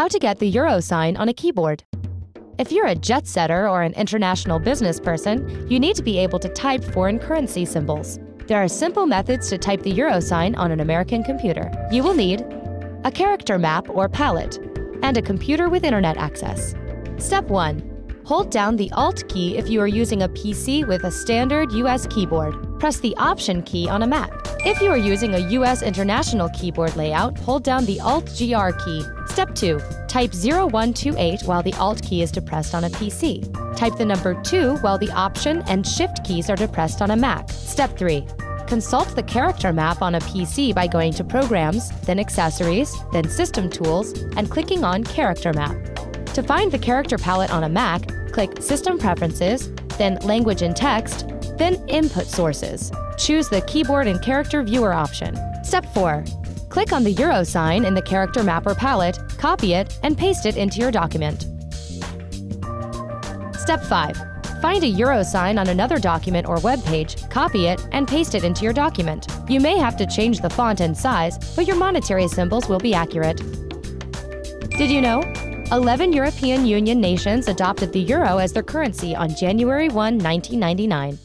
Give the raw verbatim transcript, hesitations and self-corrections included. How to get the Euro sign on a keyboard. If you're a jet setter or an international business person, you need to be able to type foreign currency symbols. There are simple methods to type the Euro sign on an American computer. You will need a character map or palette and a computer with internet access. Step one. Hold down the Alt key if you are using a P C with a standard U S keyboard. Press the Option key on a Mac. If you are using a U S international keyboard layout, hold down the AltGr key. Step two. Type zero one two eight while the Alt key is depressed on a P C. Type the number two while the Option and Shift keys are depressed on a Mac. Step three. Consult the character map on a P C by going to Programs, then Accessories, then System Tools, and clicking on Character Map. To find the character palette on a Mac, click System Preferences, then Language and Text, then Input Sources. Choose the Keyboard and Character Viewer option. Step four. Click on the Euro sign in the character map or palette, copy it, and paste it into your document. Step five. Find a Euro sign on another document or web page, copy it, and paste it into your document. You may have to change the font and size, but your monetary symbols will be accurate. Did you know? eleven European Union nations adopted the Euro as their currency on January first, nineteen ninety-nine.